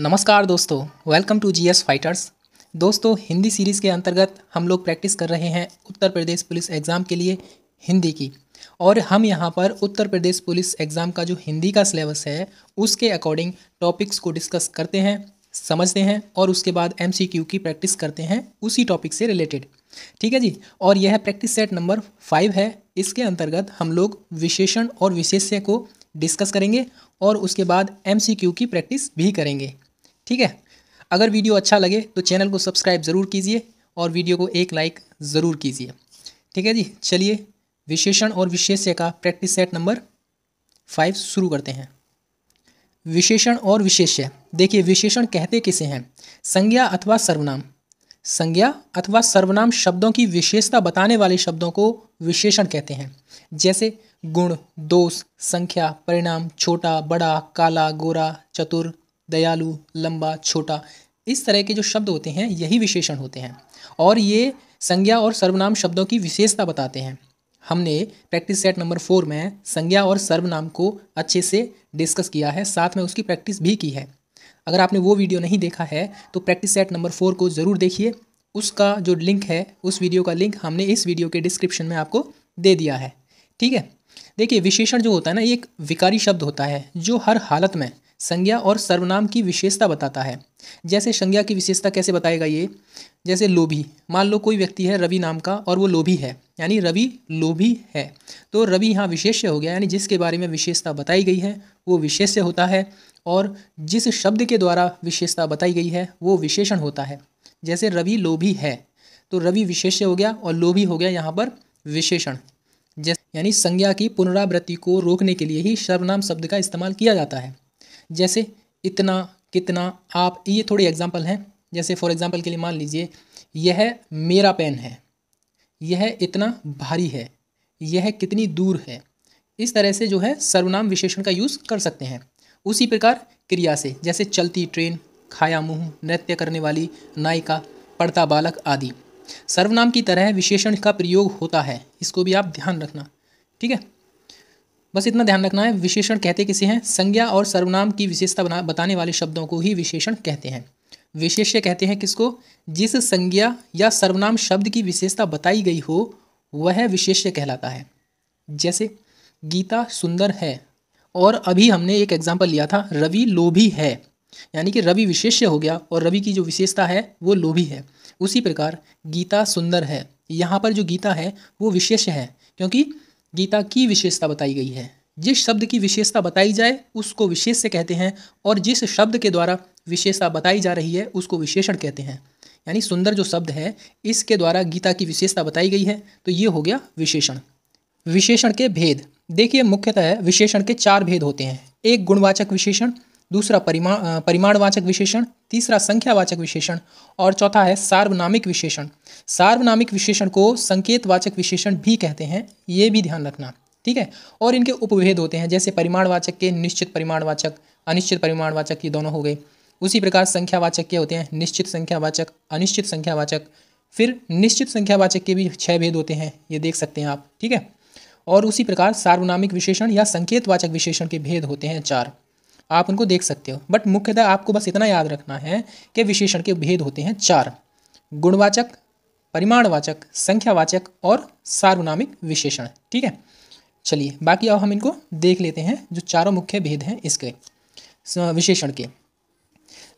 नमस्कार दोस्तों, welcome to GS fighters. दोस्तों, हिंदी सीरीज़ के अंतर्गत हम लोग प्रैक्टिस कर रहे हैं उत्तर प्रदेश पुलिस एग्ज़ाम के लिए हिंदी की, और हम यहाँ पर उत्तर प्रदेश पुलिस एग्ज़ाम का जो हिंदी का सिलेबस है उसके अकॉर्डिंग टॉपिक्स को डिस्कस करते हैं, समझते हैं और उसके बाद एमसीक्यू की प्रैक्टिस करते हैं उसी टॉपिक से रिलेटेड। ठीक है जी। और यह प्रैक्टिस सेट नंबर 5 है। इसके अंतर्गत हम लोग विशेषण और विशेष्य को डिस्कस करेंगे और उसके बाद एमसीक्यू की प्रैक्टिस भी करेंगे। ठीक है। अगर वीडियो अच्छा लगे तो चैनल को सब्सक्राइब ज़रूर कीजिए और वीडियो को एक लाइक ज़रूर कीजिए। ठीक है जी। चलिए विशेषण और विशेष्य का प्रैक्टिस सेट नंबर 5 शुरू करते हैं। विशेषण और विशेष्य। देखिए, विशेषण कहते किसे हैं? संज्ञा अथवा सर्वनाम। संज्ञा अथवा सर्वनाम शब्दों की विशेषता बताने वाले शब्दों को विशेषण कहते हैं, जैसे गुण, दोष, संख्या, परिणाम, छोटा, बड़ा, काला, गोरा, चतुर, दयालु, लंबा, छोटा। इस तरह के जो शब्द होते हैं यही विशेषण होते हैं, और ये संज्ञा और सर्वनाम शब्दों की विशेषता बताते हैं। हमने प्रैक्टिस सेट नंबर 4 में संज्ञा और सर्वनाम को अच्छे से डिस्कस किया है, साथ में उसकी प्रैक्टिस भी की है। अगर आपने वो वीडियो नहीं देखा है तो प्रैक्टिस सेट नंबर 4 को ज़रूर देखिए। उसका जो लिंक है, उस वीडियो का लिंक हमने इस वीडियो के डिस्क्रिप्शन में आपको दे दिया है। ठीक है। देखिए, विशेषण जो होता है ना, ये एक विकारी शब्द होता है जो हर हालत में संज्ञा और सर्वनाम की विशेषता बताता है। जैसे संज्ञा की विशेषता कैसे बताएगा ये? जैसे लोभी। मान लो कोई व्यक्ति है रवि नाम का और वो लोभी है, यानी रवि लोभी है, तो रवि यहाँ विशेष्य हो गया, यानी जिसके बारे में विशेषता बताई गई है वो विशेष्य होता है, और जिस शब्द के द्वारा विशेषता बताई गई है वो विशेषण होता है। जैसे रवि लोभी है तो रवि विशेष्य हो गया और लोभी हो गया यहाँ पर विशेषण। जैसे यानी संज्ञा की पुनरावृत्ति को रोकने के लिए ही सर्वनाम शब्द का इस्तेमाल किया जाता है। जैसे इतना, कितना, आप, ये थोड़े एग्जाम्पल हैं। जैसे फॉर एग्जाम्पल के लिए मान लीजिए, यह मेरा पेन है, यह इतना भारी है, यह कितनी दूर है। इस तरह से जो है सर्वनाम विशेषण का यूज़ कर सकते हैं। उसी प्रकार क्रिया से, जैसे चलती ट्रेन, खाया मुँह, नृत्य करने वाली नायिका, पढ़ता बालक आदि। सर्वनाम की तरह विशेषण का प्रयोग होता है, इसको भी आप ध्यान रखना। ठीक है। बस इतना ध्यान रखना है, विशेषण कहते किसे हैं? संज्ञा और सर्वनाम की विशेषता बताने वाले शब्दों को ही विशेषण कहते हैं। विशेष्य कहते हैं किसको? जिस संज्ञा या सर्वनाम शब्द की विशेषता बताई गई हो वह विशेष्य कहलाता है। जैसे गीता सुंदर है, और अभी हमने एक एग्जाम्पल लिया था, रवि लोभी है, यानी कि रवि विशेष्य हो गया और रवि की जो विशेषता है वो लोभी है। उसी प्रकार गीता सुंदर है, यहाँ पर जो गीता है वो विशेष्य है, क्योंकि गीता की विशेषता बताई गई है। जिस शब्द की विशेषता बताई जाए उसको विशेष्य कहते हैं, और जिस शब्द के द्वारा विशेषता बताई जा रही है उसको विशेषण कहते हैं। यानी सुंदर जो शब्द है, इसके द्वारा गीता की विशेषता बताई गई है, तो ये हो गया विशेषण। विशेषण के भेद। देखिए, मुख्यतः विशेषण के 4 भेद होते हैं। एक गुणवाचक विशेषण, दूसरा परिमाणवाचक विशेषण, तीसरा संख्यावाचक विशेषण, और चौथा है सार्वनामिक विशेषण। सार्वनामिक विशेषण को संकेतवाचक विशेषण भी कहते हैं, ये भी ध्यान रखना। ठीक है। और इनके उपभेद होते हैं, जैसे परिमाणवाचक के निश्चित परिमाणवाचक, अनिश्चित परिमाणवाचक, ये दोनों हो गए। उसी प्रकार संख्यावाचक के होते हैं निश्चित संख्यावाचक, अनिश्चित संख्यावाचक। फिर निश्चित संख्यावाचक के भी 6 भेद होते हैं, ये देख सकते हैं आप। ठीक है। और उसी प्रकार सार्वनामिक विशेषण या संकेतवाचक विशेषण के भेद होते हैं 4, आप उनको देख सकते हो। बट मुख्यतः आपको बस इतना याद रखना है कि विशेषण के भेद होते हैं 4, गुणवाचक, परिमाणवाचक, संख्यावाचक और सार्वनामिक विशेषण। ठीक है। चलिए, बाकी अब हम इनको देख लेते हैं, जो 4 मुख्य भेद हैं इसके विशेषण के।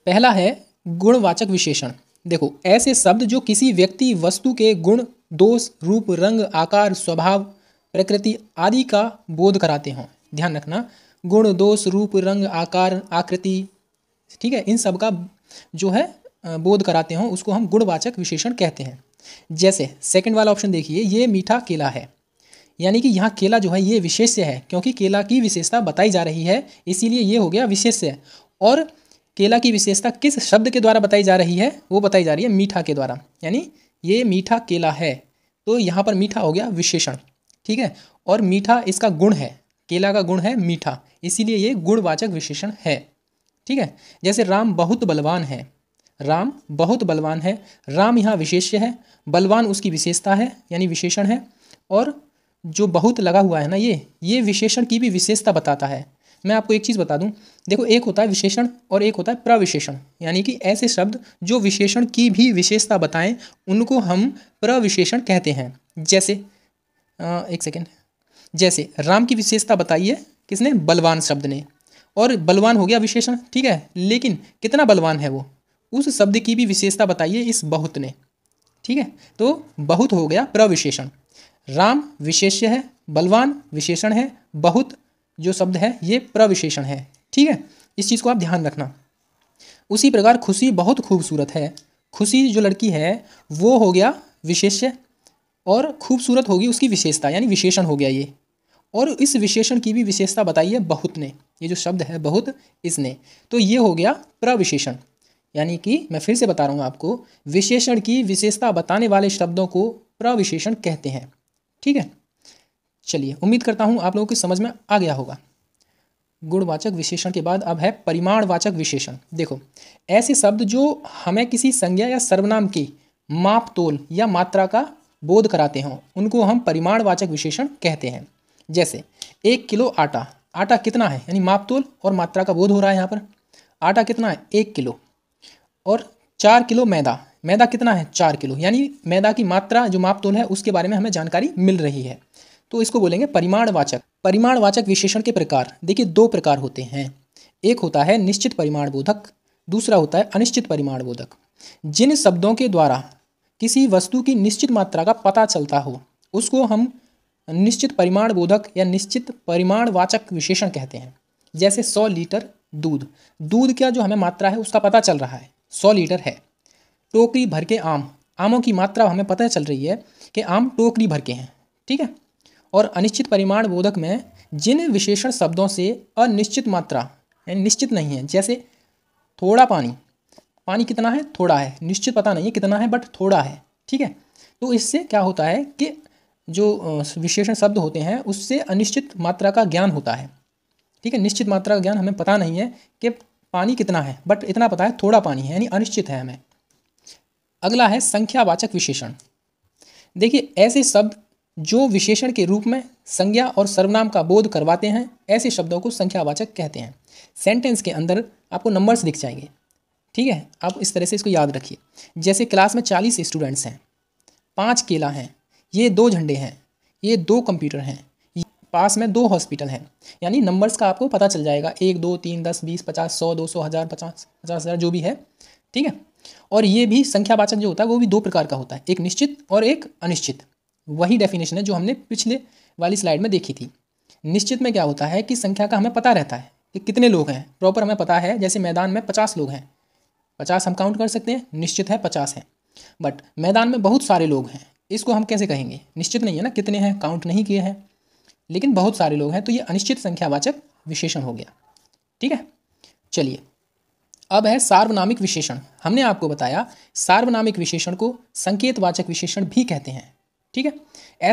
पहला है गुणवाचक विशेषण। देखो, ऐसे शब्द जो किसी व्यक्ति, वस्तु के गुण, दोष, रूप, रंग, आकार, स्वभाव, प्रकृति आदि का बोध कराते हों। ध्यान रखना, गुण, दोष, रूप, रंग, आकार, आकृति, ठीक है, इन सब का जो है बोध कराते हों, उसको हम गुणवाचक विशेषण कहते हैं। जैसे सेकंड वाला ऑप्शन देखिए, ये मीठा केला है, यानी कि यहाँ केला जो है ये विशेष्य है, क्योंकि केला की विशेषता बताई जा रही है, इसीलिए ये हो गया विशेष्य। और केला की विशेषता किस शब्द के द्वारा बताई जा रही है? वो बताई जा रही है मीठा के द्वारा, यानी ये मीठा केला है, तो यहाँ पर मीठा हो गया विशेषण। ठीक है। और मीठा इसका गुण है, केला का गुण है मीठा, इसीलिए ये गुणवाचक विशेषण है। ठीक है। जैसे राम बहुत बलवान है, राम बहुत बलवान है, राम यहाँ विशेष्य है, बलवान उसकी विशेषता है, यानी विशेषण है, और जो बहुत लगा हुआ है ना, ये विशेषण की भी विशेषता बताता है। मैं आपको एक चीज़ बता दूं, देखो एक होता है विशेषण और एक होता है प्रविशेषण, यानी कि ऐसे शब्द जो विशेषण की भी विशेषता बताएं उनको हम प्रविशेषण कहते हैं। जैसे जैसे राम की विशेषता बताइए, किसने? बलवान शब्द ने, और बलवान हो गया विशेषण, ठीक है, लेकिन कितना बलवान है वो, उस शब्द की भी विशेषता बताइए इस बहुत ने, ठीक है। तो बहुत हो गया प्रविशेषण। राम विशेष्य है, बलवान विशेषण है, बहुत जो शब्द है ये प्रविशेषण है, ठीक है, इस चीज़ को आप ध्यान रखना। उसी प्रकार खुशी बहुत खूबसूरत है, खुशी जो लड़की है वो हो गया विशेष्य और खूबसूरत होगी उसकी विशेषता, यानी विशेषण हो गया ये, और इस विशेषण की भी विशेषता बताइए बहुत ने, ये जो शब्द है बहुत इसने, तो ये हो गया प्रविशेषण। यानी कि मैं फिर से बता रहा हूँ आपको, विशेषण की विशेषता बताने वाले शब्दों को प्रविशेषण कहते हैं, ठीक है। चलिए, उम्मीद करता हूँ आप लोगों की समझ में आ गया होगा। गुणवाचक विशेषण के बाद अब है परिमाणवाचक विशेषण। देखो, ऐसे शब्द जो हमें किसी संज्ञा या सर्वनाम की माप, तोल या मात्रा का बोध कराते हों उनको हम परिमाणवाचक विशेषण कहते हैं। जैसे 1 किलो आटा, आटा कितना है, यानी माप, तोल और मात्रा का बोध हो रहा है यहाँ पर। आटा कितना है? 1 किलो। और 4 किलो मैदा, मैदा कितना है? 4 किलो, यानी मैदा की मात्रा जो माप, तोल है उसके बारे में हमें जानकारी मिल रही है, तो इसको बोलेंगे परिमाणवाचक। परिमाणवाचक विशेषण के प्रकार देखिए 2 प्रकार होते हैं, एक होता है निश्चित परिमाण बोधक, दूसरा होता है अनिश्चित परिमाण बोधक। जिन शब्दों के द्वारा किसी वस्तु की निश्चित मात्रा का पता चलता हो उसको हम निश्चित परिमाण बोधक या निश्चित परिमाणवाचक विशेषण कहते हैं। जैसे 100 लीटर दूध, दूध क्या जो हमें मात्रा है उसका पता चल रहा है, 100 लीटर है। टोकरी भर के आम, आमों की मात्रा हमें पता चल रही है कि आम टोकरी भर के हैं, ठीक है। और अनिश्चित परिमाण बोधक में जिन विशेषण शब्दों से अनिश्चित मात्रा यानी निश्चित नहीं है, जैसे थोड़ा पानी, पानी कितना है? थोड़ा है, निश्चित पता नहीं है कितना है बट थोड़ा है, ठीक है। तो इससे क्या होता है कि जो विशेषण शब्द होते हैं उससे अनिश्चित मात्रा का ज्ञान होता है, ठीक है। निश्चित मात्रा का ज्ञान हमें पता नहीं है कि पानी कितना है बट इतना पता है थोड़ा पानी है, यानी अनिश्चित है हमें। अगला है संख्यावाचक विशेषण। देखिए, ऐसे शब्द जो विशेषण के रूप में संज्ञा और सर्वनाम का बोध करवाते हैं ऐसे शब्दों को संख्यावाचक कहते हैं। सेंटेंस के अंदर आपको नंबर्स दिख जाएंगे, ठीक है, आप इस तरह से इसको याद रखिए। जैसे क्लास में 40 स्टूडेंट्स हैं, 5 केला हैं, ये 2 झंडे हैं, ये 2 कंप्यूटर हैं, पास में 2 हॉस्पिटल हैं, यानी नंबर्स का आपको पता चल जाएगा, 1, 2, 3, 10, 20, 50, 100, 200, 1000, 50,000 जो भी है, ठीक है। और ये भी संख्यावाचक जो होता है वो भी 2 प्रकार का होता है, एक निश्चित और एक अनिश्चित। वही डेफिनेशन है जो हमने पिछले वाली स्लाइड में देखी थी। निश्चित में क्या होता है कि संख्या का हमें पता रहता है कि कितने लोग हैं, प्रॉपर हमें पता है, जैसे मैदान में 50 लोग हैं, 50 हम काउंट कर सकते हैं, निश्चित है 50 हैं। बट मैदान में बहुत सारे लोग हैं, इसको हम कैसे कहेंगे? निश्चित नहीं है ना, कितने हैं काउंट नहीं किए हैं, लेकिन बहुत सारे लोग हैं, तो ये अनिश्चित संख्यावाचक विशेषण हो गया, ठीक है। चलिए, अब है सार्वनामिक विशेषण। हमने आपको बताया सार्वनामिक विशेषण को संकेतवाचक विशेषण भी कहते हैं, ठीक है।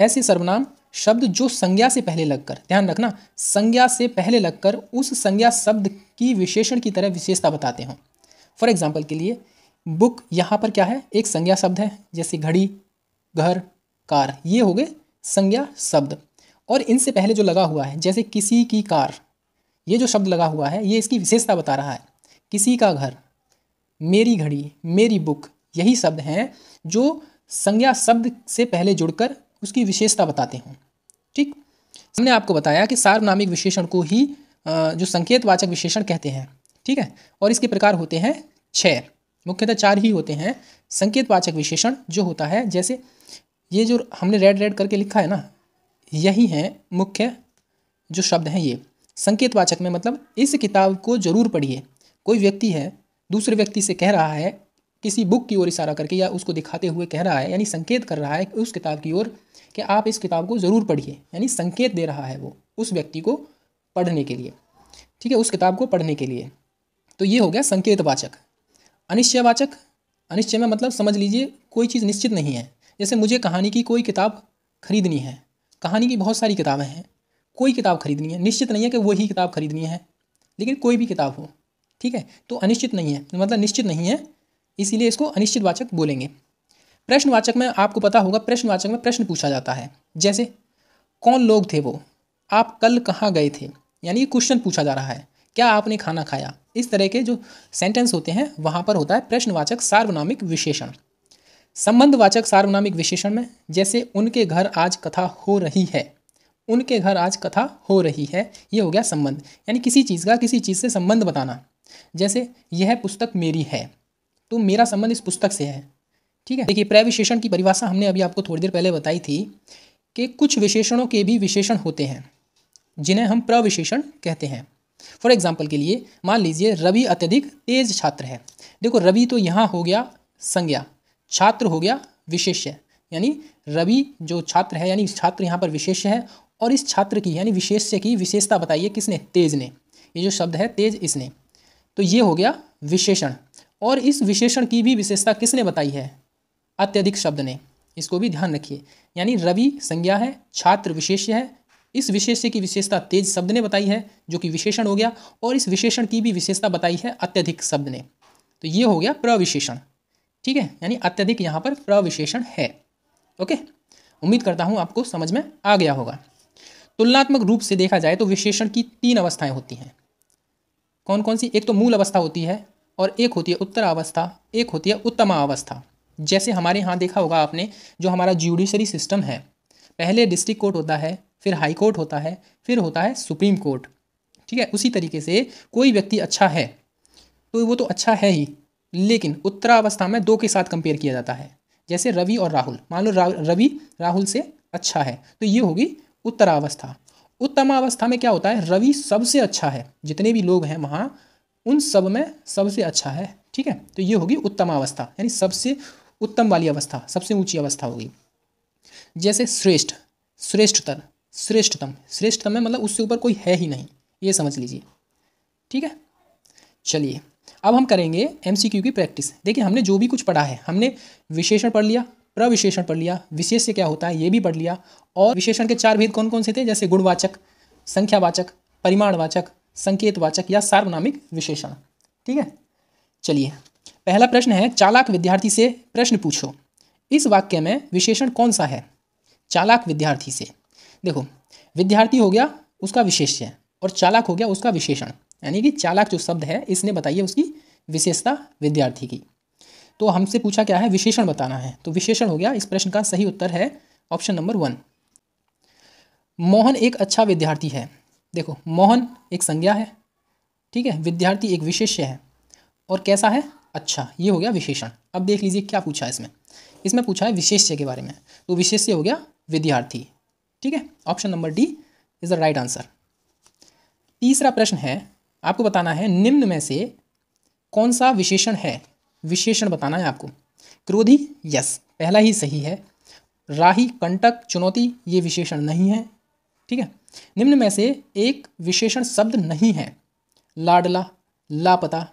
ऐसे सर्वनाम शब्द जो संज्ञा से पहले लगकर, ध्यान रखना, संज्ञा से पहले लगकर उस संज्ञा शब्द की विशेषण की तरह विशेषता बताते हों। फॉर एग्जाम्पल के लिए बुक यहाँ पर क्या है? एक संज्ञा शब्द है, जैसे घड़ी, घर, कार, ये हो गए संज्ञा शब्द। और इनसे पहले जो लगा हुआ है, जैसे किसी की कार, ये जो शब्द लगा हुआ है ये इसकी विशेषता बता रहा है। किसी का घर, मेरी घड़ी, मेरी बुक, यही शब्द हैं जो संज्ञा शब्द से पहले जुड़कर उसकी विशेषता बताते हों, ठीक। हमने आपको बताया कि सार्वनामिक विशेषण को ही जो संकेतवाचक विशेषण कहते हैं, ठीक है। और इसके प्रकार होते हैं 6, मुख्यतः 4 ही होते हैं संकेतवाचक विशेषण जो होता है। जैसे ये जो हमने रेड करके लिखा है ना, यही हैं मुख्य जो शब्द हैं ये संकेतवाचक में, मतलब इस किताब को जरूर पढ़िए। कोई व्यक्ति है, दूसरे व्यक्ति से कह रहा है, किसी बुक की ओर इशारा करके या उसको दिखाते हुए कह रहा है, यानी संकेत कर रहा है उस किताब की ओर कि आप इस किताब को ज़रूर पढ़िए, यानी संकेत दे रहा है वो उस व्यक्ति को पढ़ने के लिए, ठीक है, उस किताब को पढ़ने के लिए। तो ये हो गया संकेतवाचक। अनिश्चयवाचक, अनिश्चय में मतलब समझ लीजिए कोई चीज़ निश्चित नहीं है। जैसे मुझे कहानी की कोई किताब खरीदनी है, कहानी की बहुत सारी किताबें हैं, कोई किताब खरीदनी है, निश्चित नहीं है कि वही किताब खरीदनी है, लेकिन कोई भी किताब हो, ठीक है। तो अनिश्चित नहीं है मतलब निश्चित नहीं है, इसीलिए इसको अनिश्चितवाचक बोलेंगे। प्रश्नवाचक में आपको पता होगा, प्रश्नवाचक में प्रश्न पूछा जाता है। जैसे कौन लोग थे वो, आप कल कहाँ गए थे, यानी क्वेश्चन पूछा जा रहा है, क्या आपने खाना खाया। इस तरह के जो सेंटेंस होते हैं वहाँ पर होता है प्रश्नवाचक सार्वनामिक विशेषण। संबंधवाचक सार्वनामिक विशेषण में जैसे उनके घर आज कथा हो रही है, उनके घर आज कथा हो रही है, ये हो गया संबंध, यानी किसी चीज़ का किसी चीज़ से संबंध बताना। जैसे यह पुस्तक मेरी है, तो मेरा संबंध इस पुस्तक से है। ठीक है, देखिए प्रविशेषण की परिभाषा हमने अभी आपको थोड़ी देर पहले बताई थी कि कुछ विशेषणों के भी विशेषण होते हैं जिन्हें हम प्रविशेषण कहते हैं। फॉर एग्जाम्पल के लिए मान लीजिए रवि अत्यधिक तेज छात्र है। देखो रवि तो यहाँ हो गया संज्ञा, छात्र हो गया विशेष्य, यानी रवि जो छात्र है, यानी छात्र यहाँ पर विशेष्य है। और इस छात्र की यानी विशेष्य की विशेषता बताइए किसने, तेज ने। ये जो शब्द है तेज, इसने, तो ये हो गया विशेषण। और इस विशेषण की भी विशेषता किसने बताई है, अत्यधिक शब्द ने। इसको भी ध्यान रखिए, यानी रवि संज्ञा है, छात्र विशेष्य है, इस विशेष्य की विशेषता तेज शब्द ने बताई है जो कि विशेषण हो गया, और इस विशेषण की भी विशेषता बताई है अत्यधिक शब्द ने। तो ये हो गया प्रविशेषण। ठीक है, यानी अत्यधिक यहाँ पर प्रविशेषण है। ओके, उम्मीद करता हूँ आपको समझ में आ गया होगा। तुलनात्मक रूप से देखा जाए तो विशेषण की तीन अवस्थाएं होती हैं। कौन कौन सी, एक तो मूल अवस्था होती है, और एक होती है उत्तरावस्था, एक होती है उत्तमावस्था। जैसे हमारे यहाँ देखा होगा आपने, जो हमारा ज्यूडिशरी सिस्टम है, पहले डिस्ट्रिक्ट कोर्ट होता है, फिर हाई कोर्ट होता है, फिर होता है सुप्रीम कोर्ट। ठीक है, उसी तरीके से कोई व्यक्ति अच्छा है तो वो तो अच्छा है ही, लेकिन उत्तरावस्था में दो के साथ कंपेयर किया जाता है। जैसे रवि और राहुल, मान लो रवि राहुल से अच्छा है, तो ये होगी उत्तरावस्था। उत्तमावस्था में क्या होता है, रवि सबसे अच्छा है, जितने भी लोग हैं वहाँ उन सब में सबसे अच्छा है। ठीक है, तो ये होगी उत्तमावस्था, यानी सबसे उत्तम वाली अवस्था, सबसे ऊँची अवस्था होगी। जैसे श्रेष्ठ, श्रेष्ठतर, श्रेष्ठतम, श्रेष्ठतम है मतलब उससे ऊपर कोई है ही नहीं, ये समझ लीजिए। ठीक है, चलिए अब हम करेंगे एमसीक्यू की प्रैक्टिस। देखिए हमने जो भी कुछ पढ़ा है, हमने विशेषण पढ़ लिया, प्रविशेषण पढ़ लिया, विशेष से क्या होता है ये भी पढ़ लिया, और विशेषण के चार भेद कौन कौन से थे, जैसे गुणवाचक, संख्यावाचक, परिमाणवाचक, संकेतवाचक या सार्वनामिक विशेषण। ठीक है, चलिए पहला प्रश्न है, चालाक विद्यार्थी से प्रश्न पूछो। इस वाक्य में विशेषण कौन सा है, चालाक विद्यार्थी से। देखो विद्यार्थी हो गया उसका विशेष्य, और चालाक हो गया उसका विशेषण, यानी कि चालाक जो शब्द है इसने बताइए उसकी विशेषता विद्यार्थी की। तो हमसे पूछा क्या है, विशेषण बताना है, तो विशेषण हो गया। इस प्रश्न का सही उत्तर है ऑप्शन नंबर 1। मोहन एक अच्छा विद्यार्थी है। देखो मोहन एक संज्ञा है, ठीक है, विद्यार्थी एक विशेष्य है, और कैसा है, अच्छा, ये हो गया विशेषण। अब देख लीजिए क्या पूछा है इसमें, इसमें पूछा है विशेष्य के बारे में, तो विशेष्य हो गया विद्यार्थी। ठीक है, option number D is the right answer. तीसरा प्रश्न है, आपको बताना है निम्न में से कौन सा विशेषण है, विशेषण बताना है आपको। क्रोधी यस, पहला ही सही है। राही, कंटक, चुनौती, ये विशेषण नहीं है। ठीक है, निम्न में से एक विशेषण शब्द नहीं है। लाडला, लापता,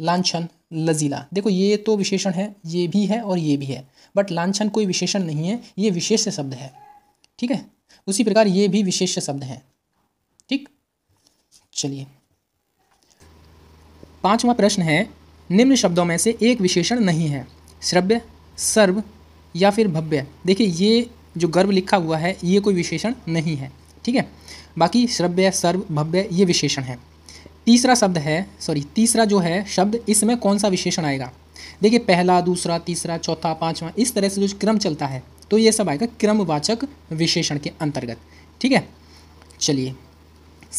लांछन, लजीला, देखो ये तो विशेषण है, ये भी है और ये भी है, बट लांछन कोई विशेषण नहीं है, ये विशेष्य शब्द है। ठीक है, उसी प्रकार ये भी विशेष्य शब्द हैं। ठीक, चलिए पांचवा प्रश्न है, निम्न शब्दों में से एक विशेषण नहीं है, श्रव्य, सर्व या फिर भव्य। देखिए ये जो गर्व लिखा हुआ है ये कोई विशेषण नहीं है। ठीक है, बाकी श्रव्य, सर्व, भव्य ये विशेषण है। तीसरा जो है शब्द, इसमें कौन सा विशेषण आएगा। देखिए पहला, दूसरा, तीसरा, चौथा, पाँचवा, इस तरह से जो क्रम चलता है, तो ये सब आएगा क्रमवाचक विशेषण के अंतर्गत। ठीक है, चलिए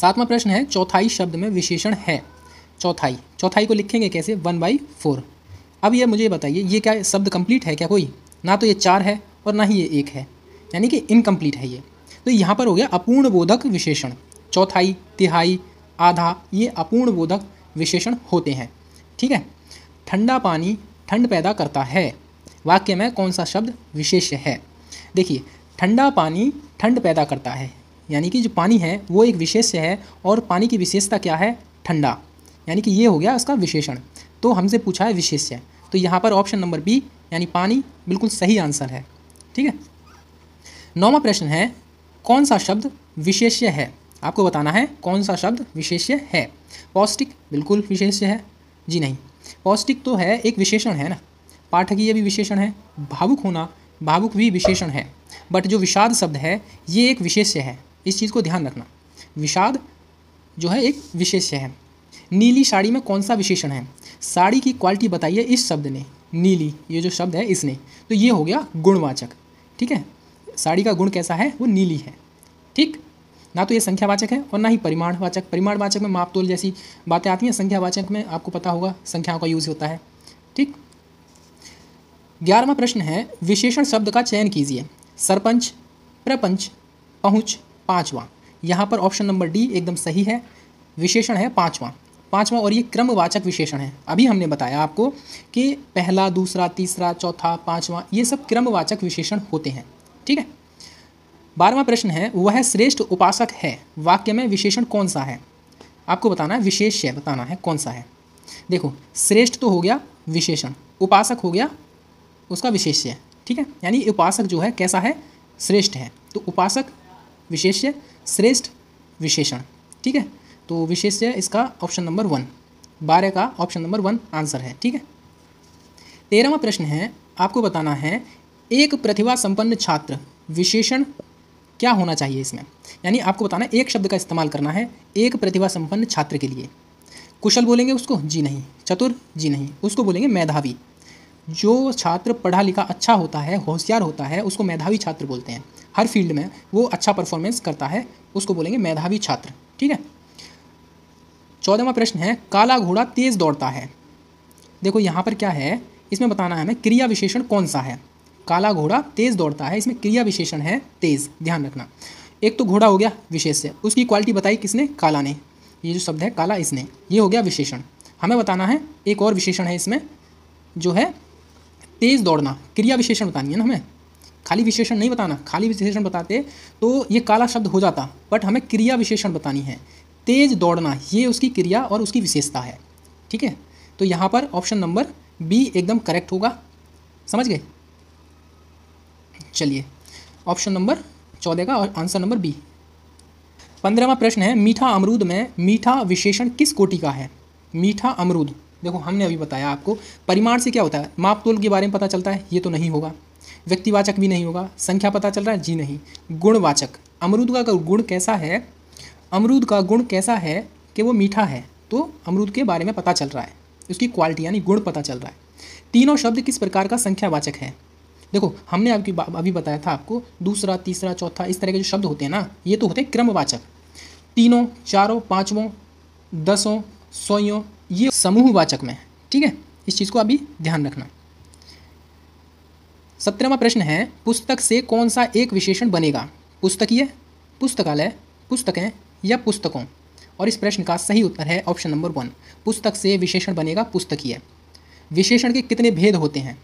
सातवां प्रश्न है, चौथाई शब्द में विशेषण है। चौथाई, चौथाई को लिखेंगे कैसे, 1/4। अब ये मुझे बताइए ये क्या शब्द कंप्लीट है क्या कोई, ना तो ये 4 है और ना ही ये 1 है, यानी कि इनकम्प्लीट है ये। तो यहाँ पर हो गया अपूर्ण बोधक विशेषण। चौथाई, तिहाई, आधा, ये अपूर्ण बोधक विशेषण होते हैं। ठीक है, ठंडा पानी ठंड पैदा करता है, वाक्य में कौन सा शब्द विशेष्य है। देखिए ठंडा पानी ठंड पैदा करता है, यानी कि जो पानी है वो एक विशेष्य है, और पानी की विशेषता क्या है, ठंडा, यानी कि ये हो गया उसका विशेषण। तो हमसे पूछा है विशेष्य, तो यहाँ पर ऑप्शन नंबर बी यानी पानी बिल्कुल सही आंसर है। ठीक है, नौवां प्रश्न है, कौन सा शब्द विशेष्य है, आपको बताना है कौन सा शब्द विशेष्य है। पौष्टिक बिल्कुल विशेष्य है, जी नहीं, पौष्टिक तो है एक विशेषण है ना, पाठकीय भी विशेषण है, भावुक होना, भावुक भी विशेषण है, बट जो विषाद शब्द है ये एक विशेष्य है, इस चीज़ को ध्यान रखना। विषाद जो है एक विशेष्य है। नीली साड़ी में कौन सा विशेषण है? साड़ी की क्वालिटी बताइए इस शब्द ने, नीली ये जो शब्द है इसने, तो ये हो गया गुणवाचक। ठीक है, साड़ी का गुण कैसा है? वो नीली है। ठीक, ना तो ये संख्यावाचक है और ना ही परिमाणवाचक। परिमाणवाचक में माप तोल जैसी बातें आती हैं, संख्यावाचक में आपको पता होगा संख्याओं का यूज होता है। ठीक, 11वां प्रश्न है, विशेषण शब्द का चयन कीजिए। सरपंच, प्रपंच, पहुँच, पाँचवा। यहाँ पर ऑप्शन नंबर डी एकदम सही है, विशेषण है पाँचवा और ये क्रमवाचक विशेषण है। अभी हमने बताया आपको कि पहला, दूसरा, तीसरा, चौथा, पाँचवा ये सब क्रमवाचक विशेषण होते हैं। ठीक है, 12वां प्रश्न है, वह श्रेष्ठ उपासक है। वाक्य में विशेषण कौन सा है? आपको बताना है, विशेष्य बताना है कौन सा है। देखो, श्रेष्ठ तो हो गया विशेषण, उपासक हो गया उसका विशेष्य। ठीक है, यानी उपासक जो है कैसा है? श्रेष्ठ है। तो उपासक विशेष्य, श्रेष्ठ विशेषण। ठीक है, तो विशेष्य इसका ऑप्शन नंबर 1, 12 का ऑप्शन नंबर 1 आंसर है। ठीक है, 13वां प्रश्न है, आपको बताना है एक प्रतिभा संपन्न छात्र, विशेषण क्या होना चाहिए इसमें? यानी आपको बताना है एक शब्द का इस्तेमाल करना है एक प्रतिभा संपन्न छात्र के लिए। कुशल बोलेंगे उसको? जी नहीं। चतुर? जी नहीं। उसको बोलेंगे मेधावी। जो छात्र पढ़ा लिखा अच्छा होता है, होशियार होता है, उसको मेधावी छात्र बोलते हैं। हर फील्ड में वो अच्छा परफॉर्मेंस करता है, उसको बोलेंगे मेधावी छात्र। ठीक है, 14वां प्रश्न है, काला घोड़ा तेज़ दौड़ता है। देखो यहाँ पर क्या है, इसमें बताना है हमें क्रिया विशेषण कौन सा है। काला घोड़ा तेज़ दौड़ता है, इसमें क्रिया विशेषण है तेज़, ध्यान रखना। एक तो घोड़ा हो गया विशेष्य, उसकी क्वालिटी बताई किसने? काला ने। ये जो शब्द है काला, इसने, ये हो गया विशेषण। हमें बताना है एक और विशेषण है इसमें जो है तेज़ दौड़ना, क्रिया विशेषण बतानी है ना हमें, खाली विशेषण नहीं बताना। खाली विशेषण बताते तो ये काला शब्द हो जाता, बट हमें क्रिया विशेषण बतानी है। तेज़ दौड़ना ये उसकी क्रिया और उसकी विशेषता है। ठीक है, तो यहाँ पर ऑप्शन नंबर बी एकदम करेक्ट होगा। समझ गए? चलिए, ऑप्शन नंबर 14 का आंसर नंबर बी। 15वां प्रश्न है, मीठा अमरूद में मीठा विशेषण किस कोटि का है? मीठा अमरूद, देखो हमने अभी बताया आपको परिमाण से क्या होता है, माप तोल के बारे में पता चलता है, ये तो नहीं होगा। व्यक्तिवाचक भी नहीं होगा। संख्या पता चल रहा है? जी नहीं। गुणवाचक, अमरूद का गुण कैसा है? अमरूद का गुण कैसा है कि वो मीठा है, तो अमरूद के बारे में पता चल रहा है, उसकी क्वालिटी यानी गुण पता चल रहा है। तीनों शब्द किस प्रकार का संख्यावाचक है? देखो हमने आपकी अभी बताया था आपको, दूसरा, तीसरा, चौथा इस तरह के जो शब्द होते हैं ना, ये तो होते हैं क्रमवाचक। तीनों, चारों, पाँचों, दसों, सौयों ये समूहवाचक में। ठीक है, इस चीज़ को अभी ध्यान रखना। 17वां प्रश्न है, पुस्तक से कौन सा एक विशेषण बनेगा? पुस्तकीय, पुस्तकालय, पुस्तकें या पुस्तकों। और इस प्रश्न का सही उत्तर है ऑप्शन नंबर 1, पुस्तक से विशेषण बनेगा पुस्तकीय। विशेषण के कितने भेद होते हैं?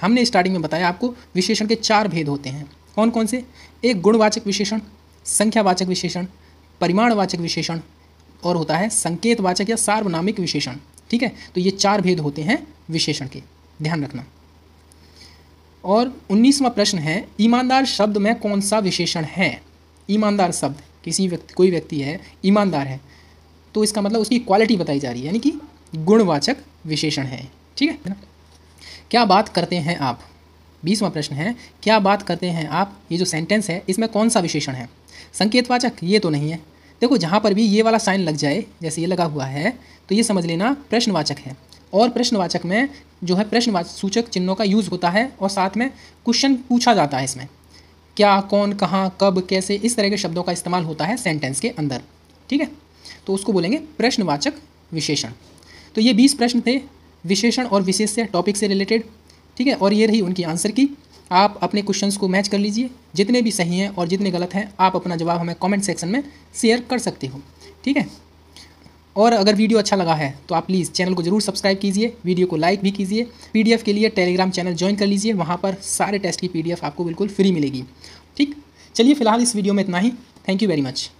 हमने स्टार्टिंग में बताया आपको विशेषण के 4 भेद होते हैं। कौन कौन से? एक गुणवाचक विशेषण, संख्यावाचक विशेषण, परिमाणवाचक विशेषण और होता है संकेतवाचक या सार्वनामिक विशेषण। ठीक है, तो ये 4 भेद होते हैं विशेषण के, ध्यान रखना। और 19वां प्रश्न है, ईमानदार शब्द में कौन सा विशेषण है? ईमानदार शब्द, किसी व्यक्ति, कोई व्यक्ति है ईमानदार है, तो इसका मतलब उसकी क्वालिटी बताई जा रही है, यानी कि गुणवाचक विशेषण है। ठीक है, क्या बात करते हैं आप, 20वां प्रश्न है, क्या बात करते हैं आप, ये जो सेंटेंस है इसमें कौन सा विशेषण है? संकेतवाचक ये तो नहीं है। देखो जहाँ पर भी ये वाला साइन लग जाए, जैसे ये लगा हुआ है, तो ये समझ लेना प्रश्नवाचक है। और प्रश्नवाचक में जो है प्रश्नवाचक सूचक चिन्हों का यूज़ होता है और साथ में क्वेश्चन पूछा जाता है इसमें, क्या, कौन, कहाँ, कब, कैसे, इस तरह के शब्दों का इस्तेमाल होता है सेंटेंस के अंदर। ठीक है, तो उसको बोलेंगे प्रश्नवाचक विशेषण। तो ये 20 प्रश्न थे विशेषण और विशेष्य टॉपिक से रिलेटेड। ठीक है, और ये रही उनकी आंसर की। आप अपने क्वेश्चंस को मैच कर लीजिए, जितने भी सही हैं और जितने गलत हैं, आप अपना जवाब हमें कमेंट सेक्शन में शेयर कर सकते हो। ठीक है, और अगर वीडियो अच्छा लगा है तो आप प्लीज़ चैनल को जरूर सब्सक्राइब कीजिए, वीडियो को लाइक भी कीजिए। पीडीएफ के लिए टेलीग्राम चैनल ज्वाइन कर लीजिए, वहाँ पर सारे टेस्ट की पीडीएफ आपको बिल्कुल फ्री मिलेगी। ठीक, चलिए फिलहाल इस वीडियो में इतना ही। Thank you very much.